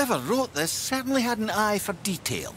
Whoever wrote this certainly had an eye for detail.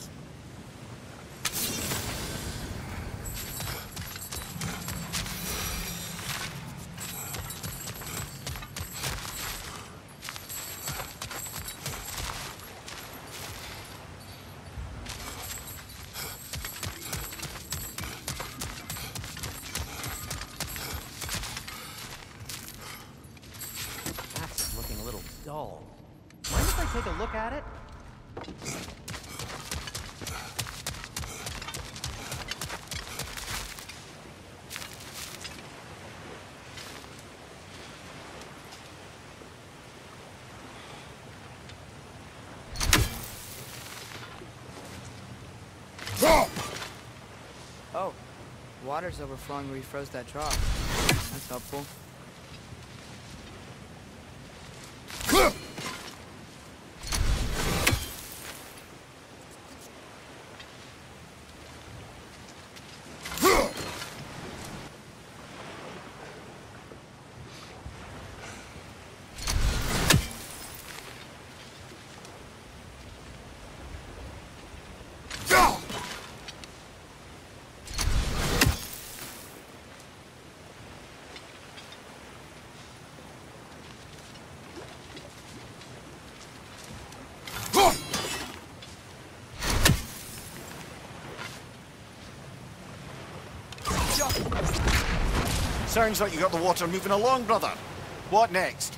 Water's overflowing where you froze that trough. That's helpful. Sounds like you got the water moving along, brother. What next?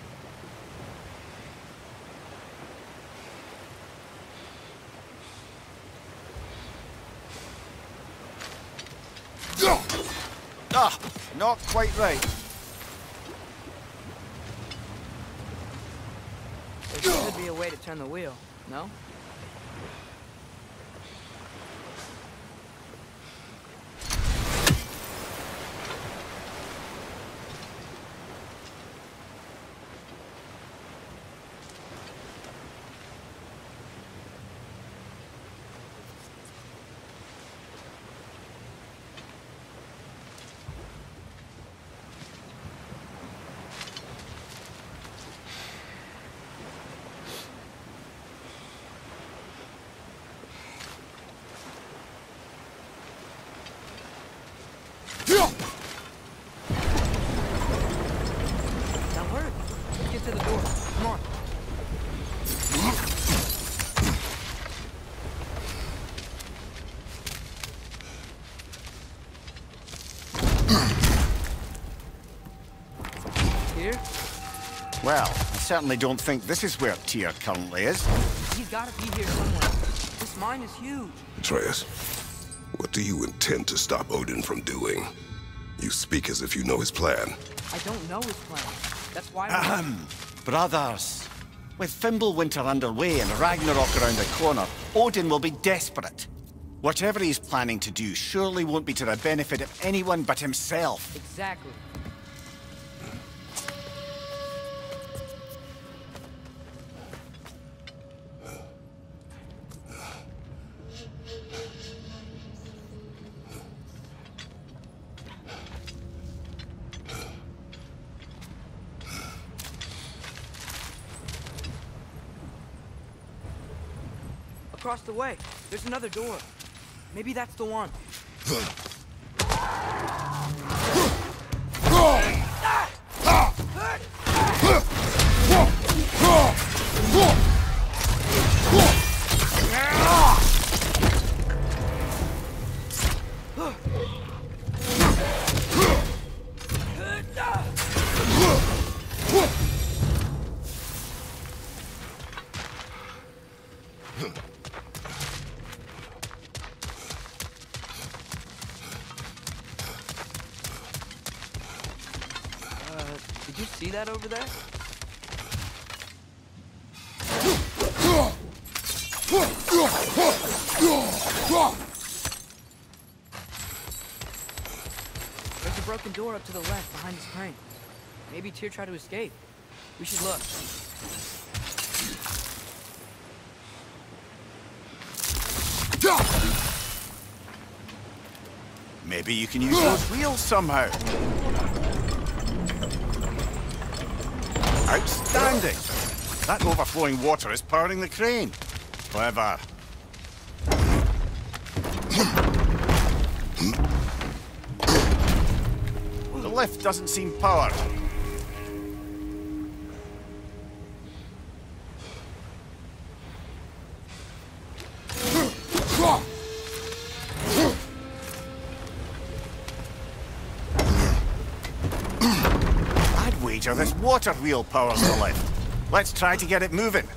Ah, not quite right. There should be a way to turn the wheel, no? Well, I certainly don't think this is where Tyr currently is. He's gotta be here somewhere. This mine is huge. Atreus, what do you intend to stop Odin from doing? You speak as if you know his plan. I don't know his plan. That's why brothers, with Thimblewinter underway and Ragnarok around the corner, Odin will be desperate. Whatever he's planning to do surely won't be to the benefit of anyone but himself. Exactly. Across the way, there's another door. Maybe that's the one. That over there? There's a broken door up to the left behind this crane. Maybe Tyr tried to escape. We should look. Maybe you can use those wheels somehow. Outstanding! That overflowing water is powering the crane. Clever. Well, the lift doesn't seem powered. I'd wager this water wheel powers the lift. Let's try to get it moving.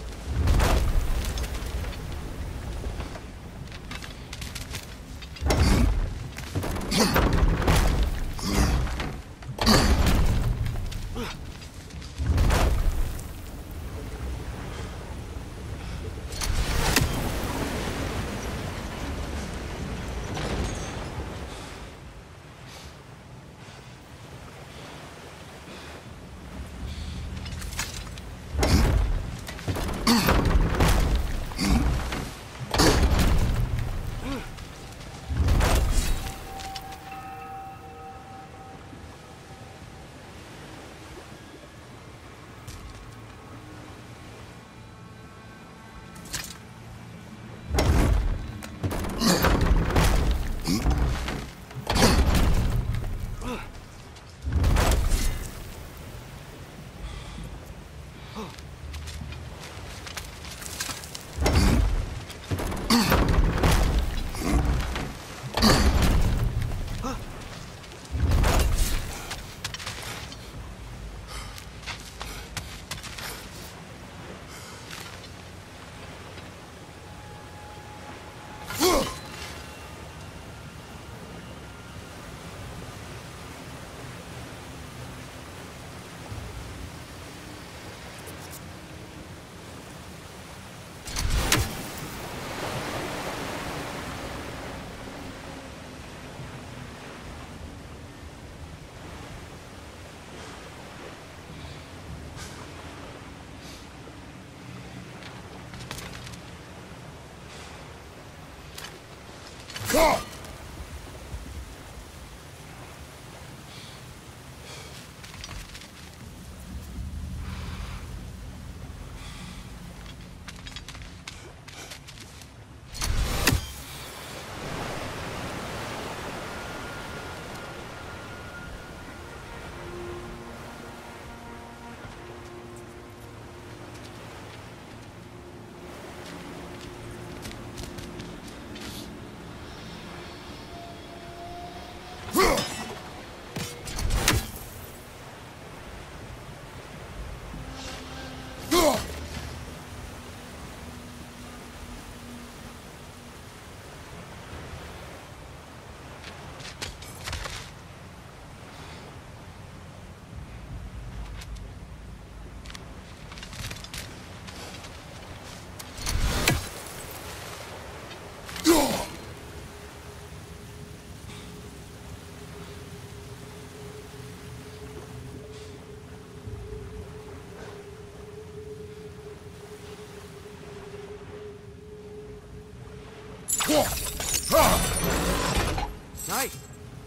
Nice!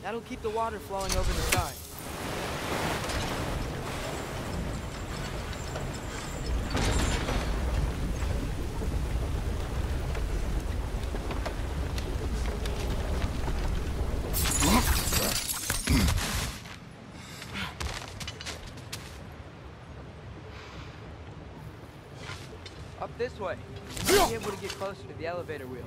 That'll keep the water flowing over the side. Up this way. You might be able to get closer to the elevator wheel.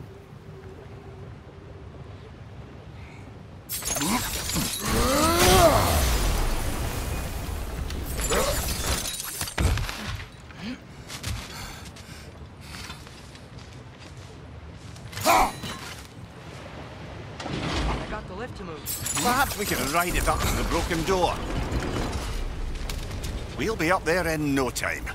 We can ride it up to the broken door. We'll be up there in no time.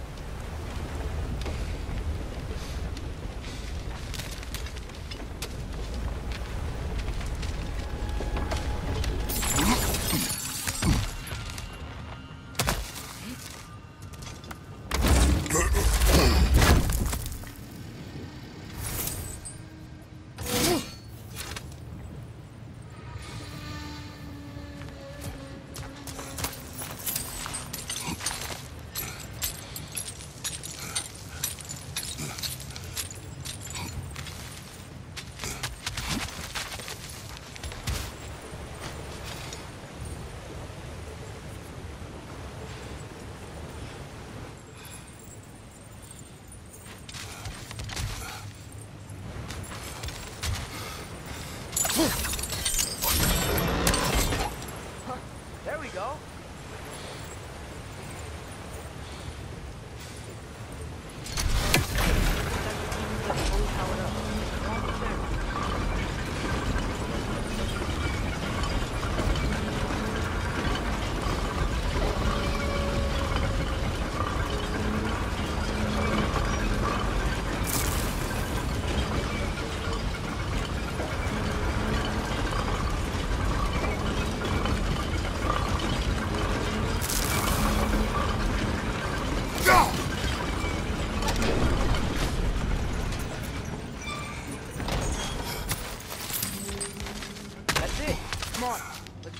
now?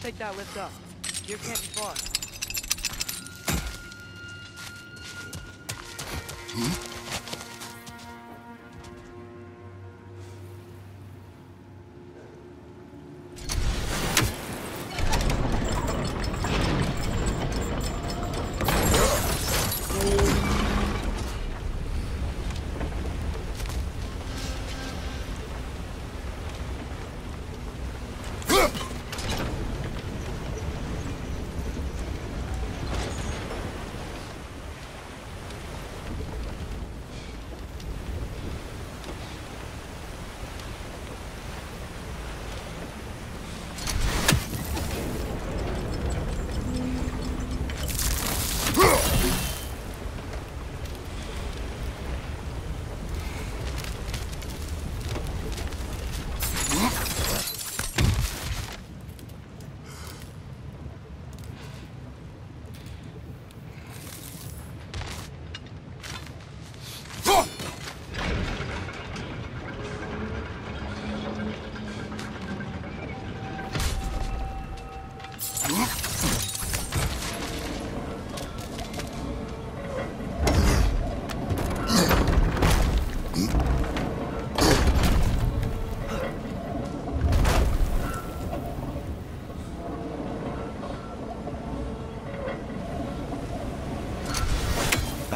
Take that lift up. Here can't be far.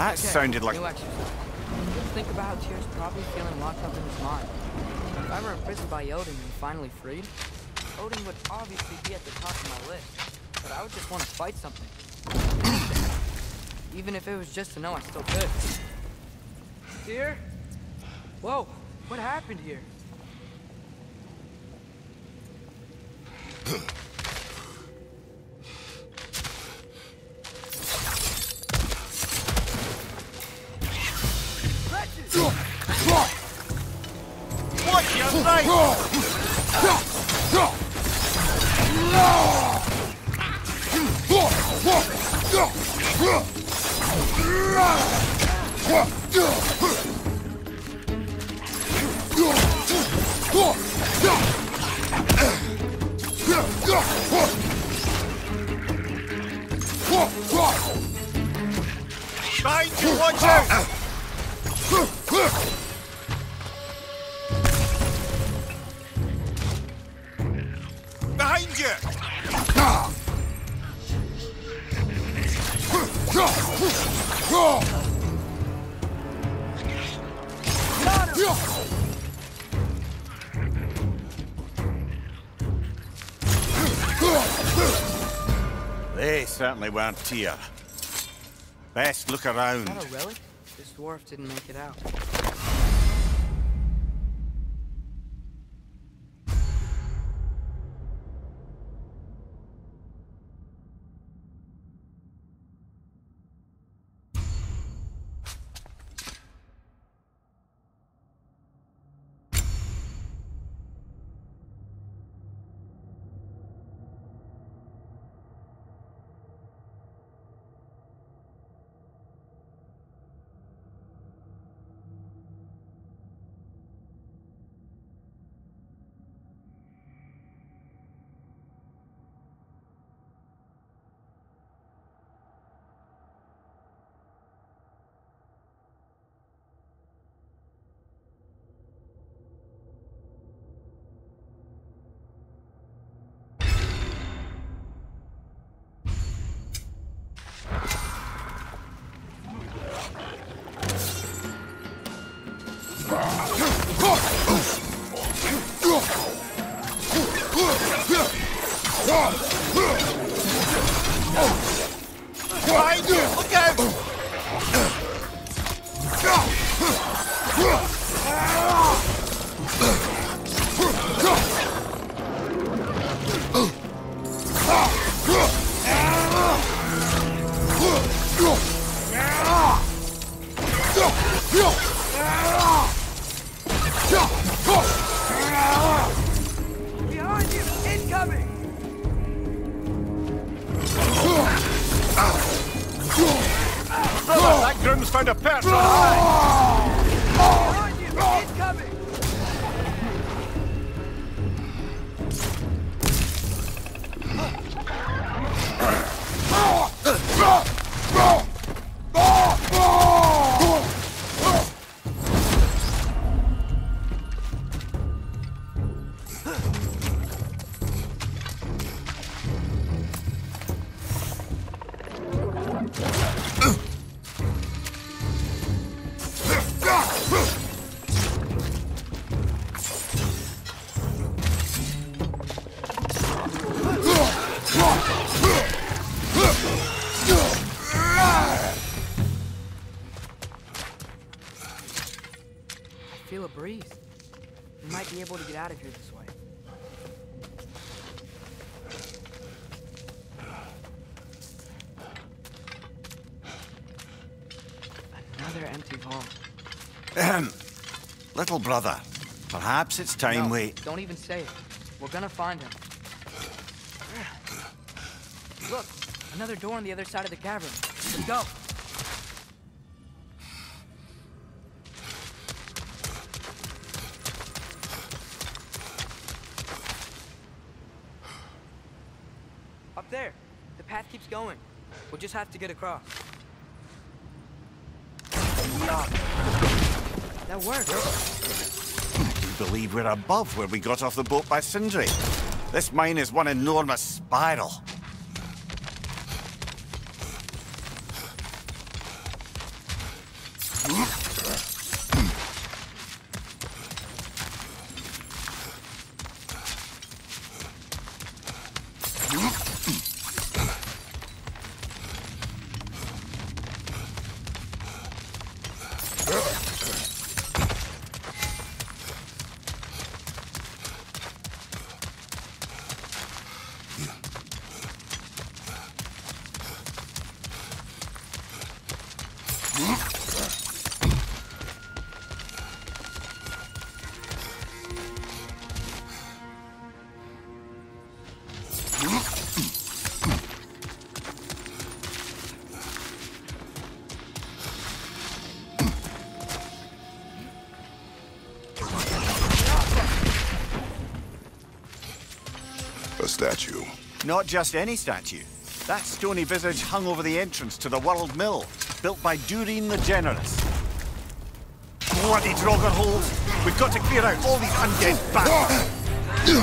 That sounded like... Just think about how Tyr's probably feeling locked up in his mind. If I were imprisoned by Odin and finally freed, Odin would obviously be at the top of my list, but I would just want to fight something. Even if it was just to know I still could. Tyr? Whoa, what happened here? They certainly weren't here. Best look around. Is that a relic? This dwarf didn't make it out. Out of here this way. Another empty hall. Ahem. Little brother, perhaps it's time we... Don't even say it. We're gonna find him. Look, another door on the other side of the cavern. Let's go. Keeps going. We'll just have to get across. That worked. I do believe we're above where we got off the boat by Sindri. This mine is one enormous spiral. Statue. Not just any statue. That stony visage hung over the entrance to the World Mill, built by Dureen the Generous. Bloody Draugr holes! We've got to clear out all these undead bastards.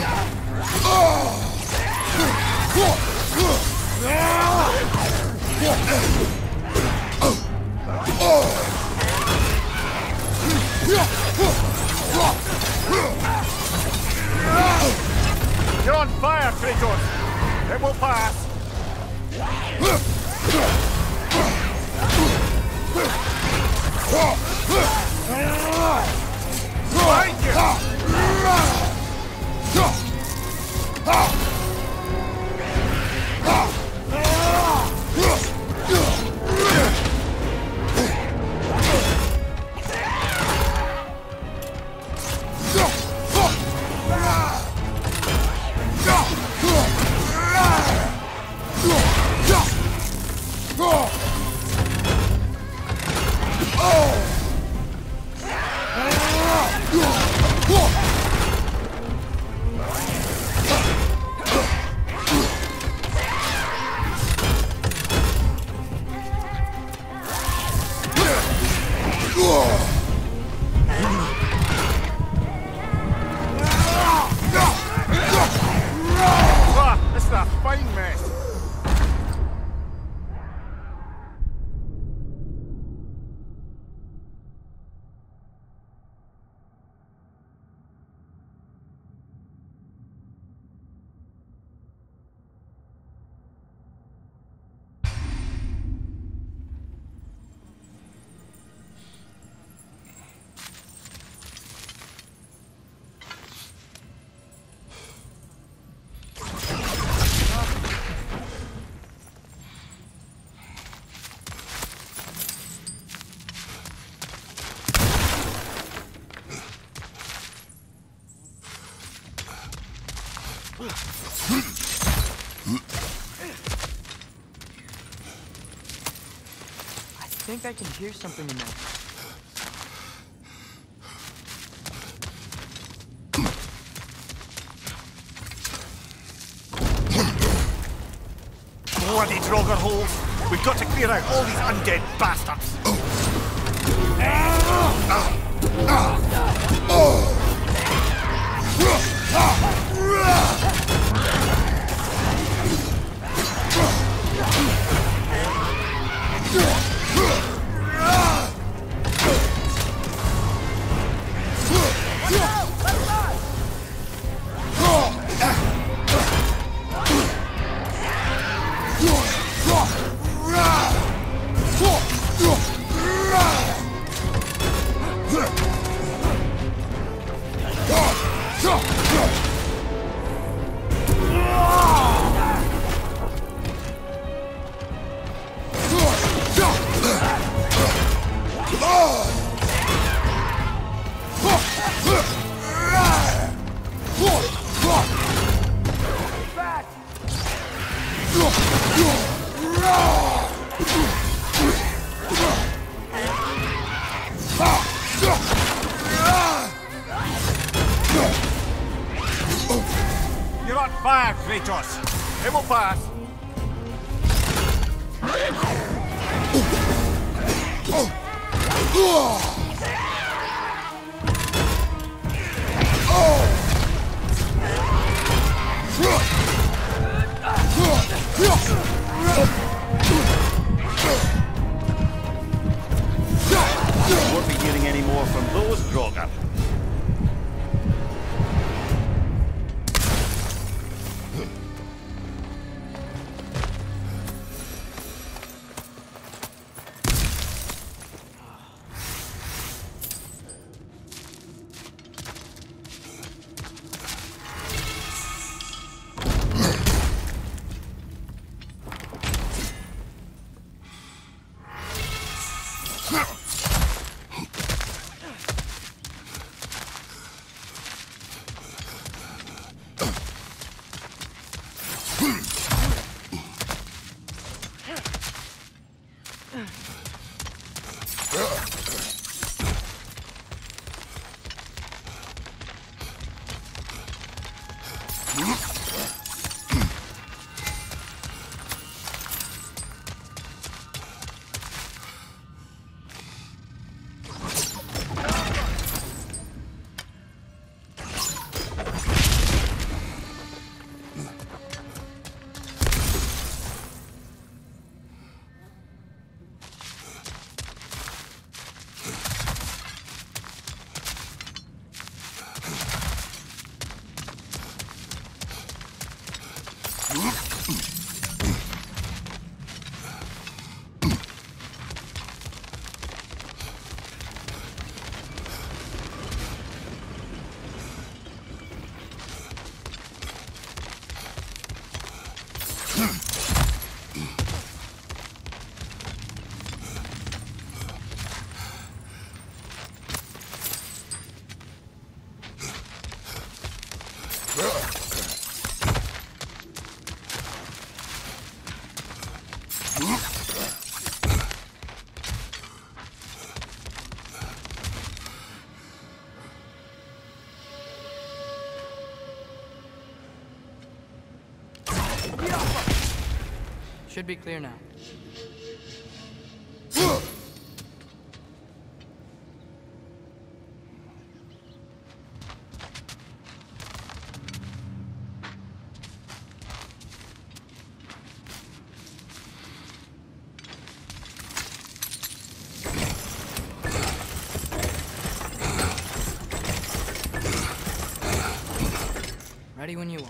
You're on fire, Kratos! It will pass! Find you! think I can hear something in there. Bloody Draugr holes! We've got to clear out all these undead bastards! You're on fire, Kratos! It will pass! I won't be hearing any more from those, Draugr. Should be clear now. Ready when you are.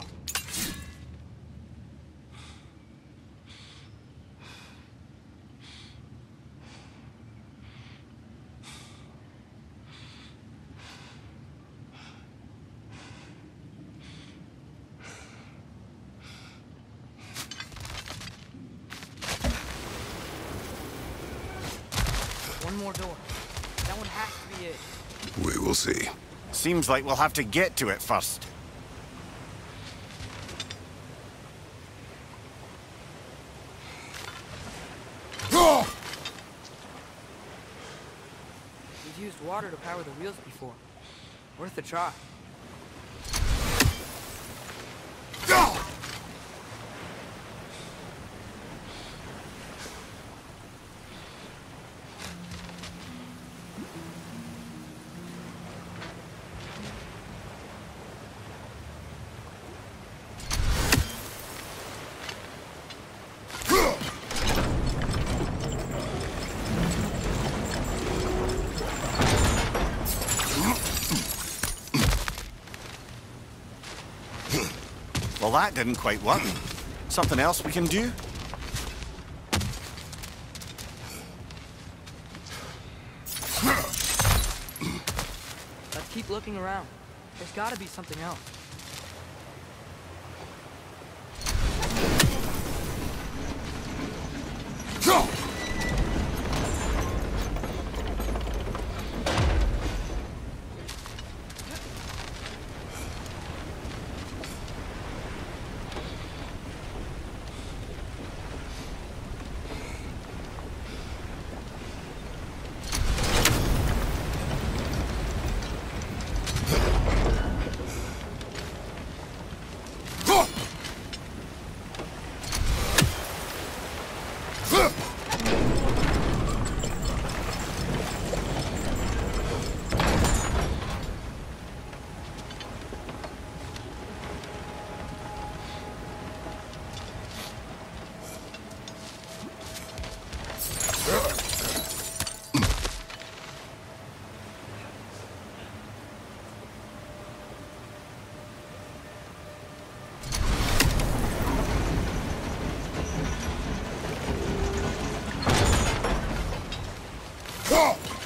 Door. That one has to be it. We will see. Seems like we'll have to get to it first. used water to power the wheels before. Worth a try. Well, that didn't quite work. Something else we can do? Let's keep looking around. There's gotta be something else. Go!